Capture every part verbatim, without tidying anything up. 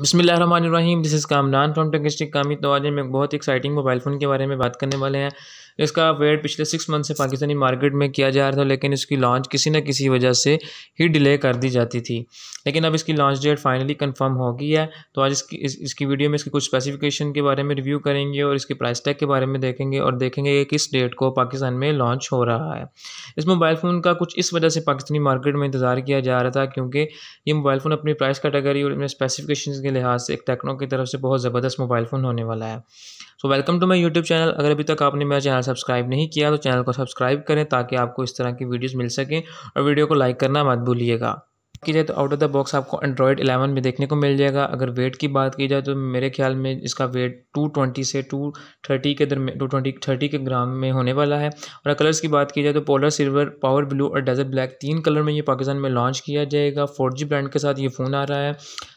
बिस्मिल्लाहिर्रहमानिर्रहीम। This is Kamran from टेक्नोस्टिक। Kami तो आज हम एक बहुत एक्साइटिंग मोबाइल फ़ोन के बारे में बात करने वाले हैं। इसका वेट पिछले सिक्स मंथ से पाकिस्तानी मार्केट में किया जा रहा था, लेकिन इसकी लॉन्च किसी न किसी वजह से ही डिले कर दी जाती थी, लेकिन अब इसकी लॉन्च डेट फाइनली कंफर्म हो गई है। तो आज इसकी इस, इसकी वीडियो में इसके कुछ स्पेसिफिकेशन के बारे में रिव्यू करेंगे और इसके प्राइस टैग के बारे में देखेंगे और देखेंगे कि किस डेट को पाकिस्तान में लॉन्च हो रहा है। इस मोबाइल फ़ोन का कुछ इस वजह से पाकिस्तानी मार्केट में इंतज़ार किया जा रहा था, क्योंकि ये मोबाइल फ़ोन अपनी प्राइस कैटेगरी और अपने स्पेसिफिकेशन के लिहाज से एक टेक्नो की तरफ से बहुत ज़बरदस्त मोबाइल फ़ोन होने वाला है। So welcome to my YouTube channel. अगर अभी तक आपने मेरा चैनल सब्सक्राइब नहीं किया तो चैनल को सब्सक्राइब करें ताकि आपको इस तरह की वीडियोस मिल सकें, और वीडियो को लाइक करना मत भूलिएगा। की जाए तो आउट ऑफ द बॉक्स आपको एंड्रॉयड इलेवन में देखने को मिल जाएगा। अगर वेट की बात की जाए तो मेरे ख्याल में इसका वेट टू ट्वेंटी से टू थर्टी के दरमियान टू ट्वेंटी थर्टी के ग्राम में होने वाला है। और कलर्स की बात की जाए तो पोलर सिल्वर, पावर ब्लू और डेजर्ट ब्लैक, तीन कलर में ये पाकिस्तान में लॉन्च किया जाएगा। फोर जी ब्रांड के साथ ये फ़ोन आ रहा है।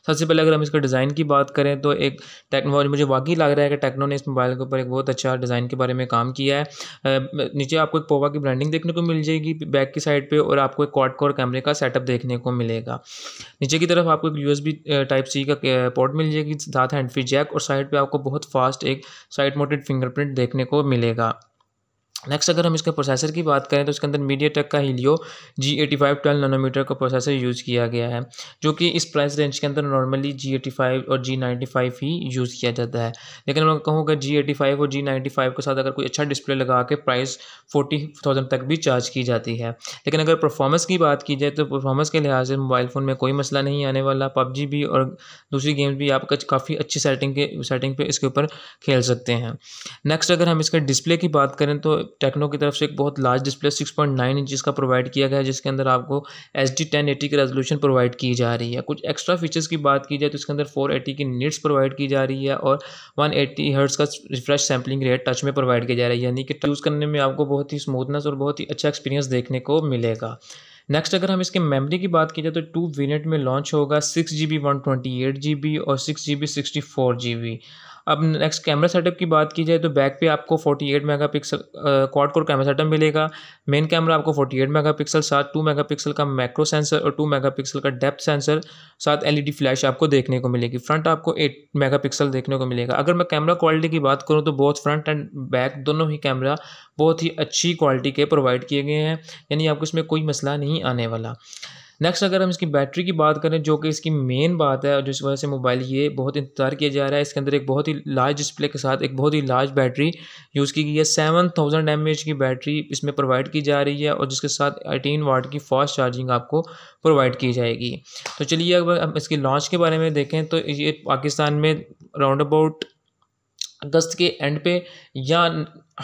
सबसे पहले अगर हम इसका डिज़ाइन की बात करें तो एक टेक्नो, मुझे वाकई लग रहा है कि टेक्नो ने इस मोबाइल के ऊपर एक बहुत अच्छा डिज़ाइन के बारे में काम किया है। नीचे आपको एक पोवा की ब्रांडिंग देखने को मिल जाएगी बैक की साइड पर, और आपको एक क्वाड कोर कैमरे का सेटअप देखने को मिलेगा। नीचे की तरफ आपको एक यूएसबी टाइप सी का पोर्ट मिल जाएगी, साथ हैंड फ्री जैक, और साइड पे आपको बहुत फास्ट एक साइड माउंटेड फिंगरप्रिंट देखने को मिलेगा। नेक्स्ट अगर हम इसके प्रोसेसर की बात करें तो इसके अंदर मीडिया टेक का Helio G eighty five twelve nanometre का प्रोसेसर यूज़ किया गया है, जो कि इस प्राइस रेंज के अंदर नॉर्मली जी एटी फाइव और जी नाइन्टी फाइव ही यूज़ किया जाता है। लेकिन मैं कहूँगा जी एटी फाइव और जी नाइन्टी फाइव के साथ अगर कोई अच्छा डिस्प्ले लगा के प्राइस फोर्टी थाउजेंड तक भी चार्ज की जाती है। लेकिन अगर परफॉर्मेंस की बात की जाए तो परफॉर्मेंस के लिहाज से मोबाइल फ़ोन में कोई मसला नहीं आने वाला। पबजी भी और दूसरी गेम्स भी आप काफ़ी अच्छी सेटिंग के सेटिंग पर इसके ऊपर खेल सकते हैं। नेक्स्ट अगर हम इसके डिस्प्ले की बात करें तो टेक्नो की तरफ से एक बहुत large display six point nine inch का प्रोवाइड किया गया है, जिसके अंदर आपको एचडी टेन एटी की रेजोल्यूशन प्रोवाइड की जा रही है। कुछ एक्स्ट्रा फीचर्स की बात की जाए तो इसके अंदर फोर एटी की निट्स प्रोवाइड की जा रही है और वन एटी हर्ट्ज का रिफ्रेश सैम्पलिंग रेट टच में प्रोवाइड किया जा रहा है, यानी कि यूज़ करने में आपको बहुत ही स्मूथनेस और बहुत ही अच्छा एक्सपीरियंस देखने को मिलेगा। नेक्स्ट अगर हम इसके मेमोरी की बात की जाए तो टू वेरिएंट में लॉन्च होगा, six G B one twenty eight G B और six G B sixty four G B. अब नेक्स्ट कैमरा सेटअप की बात की जाए तो बैक पे आपको forty eight megapixel quad core camera setup मिलेगा। मेन कैमरा आपको फोर्टी एट मेगापिक्सल साथ टू मेगापिक्सल का मैक्रो सेंसर और टू मेगापिक्सल का डेप्थ सेंसर साथ एलईडी फ्लैश आपको देखने को मिलेगी। फ्रंट आपको एट मेगापिक्सल देखने को मिलेगा। अगर मैं कैमरा क्वालिटी की बात करूँ तो बहुत फ्रंट एंड बैक दोनों ही कैमरा बहुत ही अच्छी क्वालिटी के प्रोवाइड किए गए हैं, यानी आपको इसमें कोई मसला नहीं आने वाला। नेक्स्ट अगर हम इसकी बैटरी की बात करें, जो कि इसकी मेन बात है और जिस वजह से मोबाइल ये बहुत इंतजार किया जा रहा है, इसके अंदर एक बहुत ही लार्ज डिस्प्ले के साथ एक बहुत ही लार्ज बैटरी यूज़ की गई है। सेवन थाउजेंड एम एच की बैटरी इसमें प्रोवाइड की जा रही है और जिसके साथ एटीन वाट की फास्ट चार्जिंग आपको प्रोवाइड की जाएगी। तो चलिए अब हम इसकी लॉन्च के बारे में देखें तो ये पाकिस्तान में राउंड अबाउट अगस्त के एंड पे या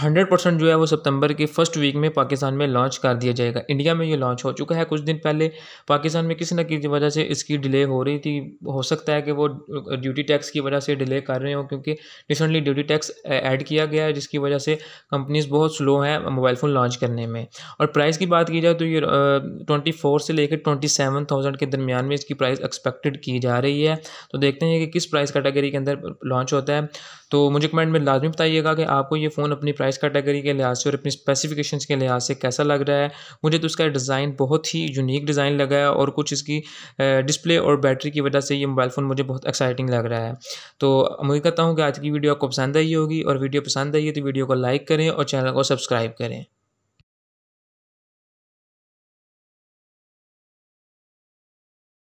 हंड्रेड परसेंट जो है वो सितंबर के फर्स्ट वीक में पाकिस्तान में लॉन्च कर दिया जाएगा। इंडिया में ये लॉन्च हो चुका है कुछ दिन पहले। पाकिस्तान में किसी न किसी वजह से इसकी डिले हो रही थी। हो सकता है कि वो ड्यूटी टैक्स की वजह से डिले कर रहे हो, क्योंकि रिसेंटली ड्यूटी टैक्स ऐड किया गया है, जिसकी वजह से कंपनीज बहुत स्लो हैं मोबाइल फ़ोन लॉन्च करने में। और प्राइस की बात की जाए तो ये ट्वेंटी फोर से लेकर ट्वेंटी सेवन थाउजेंड के दरमियान में इसकी प्राइस एक्सपेक्टेड की जा रही है। तो देखते हैं कि किस प्राइस कैटेगरी के अंदर लॉन्च होता है। तो मुझे कमेंट में लाजमी बताइएगा कि आपको ये फ़ोन अपनी प्राइस कैटेगरी के लिहाज से और अपनी स्पेसिफिकेशंस के लिहाज से कैसा लग रहा है। मुझे तो इसका डिज़ाइन बहुत ही यूनिक डिज़ाइन लगा है और कुछ इसकी डिस्प्ले और बैटरी की वजह से ये मोबाइल फ़ोन मुझे बहुत एक्साइटिंग लग रहा है। तो उम्मीद करता हूँ कि आज की वीडियो आपको पसंद आई होगी, और वीडियो पसंद आई है तो वीडियो को लाइक करें और चैनल को सब्सक्राइब करें।